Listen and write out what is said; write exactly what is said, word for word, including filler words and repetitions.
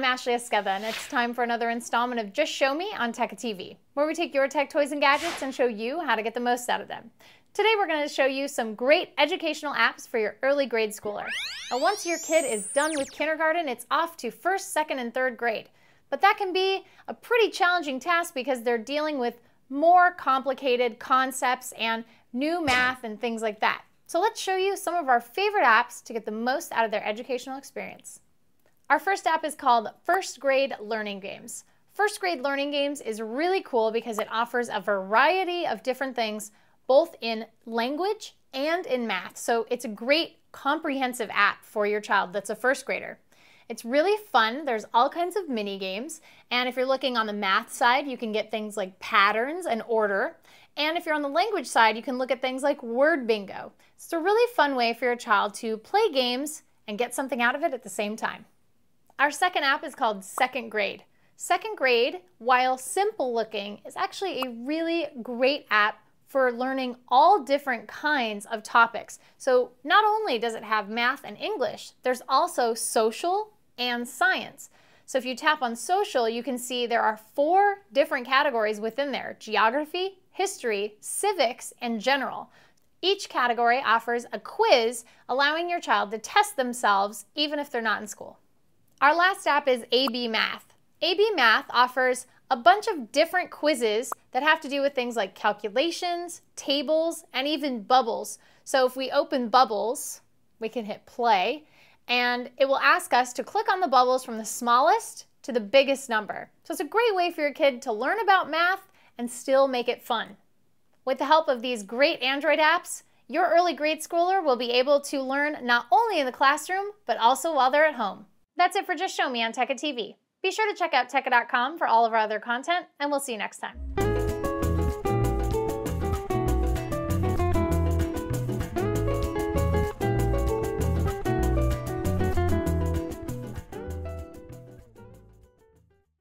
I'm Ashley Esqueda, and it's time for another installment of Just Show Me on Tecca T V, where we take your tech toys and gadgets and show you how to get the most out of them. Today we're going to show you some great educational apps for your early grade schooler. Now, once your kid is done with kindergarten, it's off to first, second, and third grade. But that can be a pretty challenging task because they're dealing with more complicated concepts and new math and things like that. So let's show you some of our favorite apps to get the most out of their educational experience. Our first app is called First Grade Learning Games. First Grade Learning Games is really cool because it offers a variety of different things, both in language and in math. So it's a great comprehensive app for your child that's a first grader. It's really fun. There's all kinds of mini games. And if you're looking on the math side, you can get things like patterns and order. And if you're on the language side, you can look at things like Word Bingo. It's a really fun way for your child to play games and get something out of it at the same time. Our second app is called Second Grade. Second Grade, while simple looking, is actually a really great app for learning all different kinds of topics. So not only does it have math and English, there's also social and science. So if you tap on social, you can see there are four different categories within there: geography, history, civics, and general. Each category offers a quiz, allowing your child to test themselves even if they're not in school. Our last app is A B Math. A B Math offers a bunch of different quizzes that have to do with things like calculations, tables, and even bubbles. So if we open Bubbles, we can hit play, and it will ask us to click on the bubbles from the smallest to the biggest number. So it's a great way for your kid to learn about math and still make it fun. With the help of these great Android apps, your early grade schooler will be able to learn not only in the classroom, but also while they're at home. That's it for Just Show Me on Tecca T V. Be sure to check out tecca dot com for all of our other content, and we'll see you next time.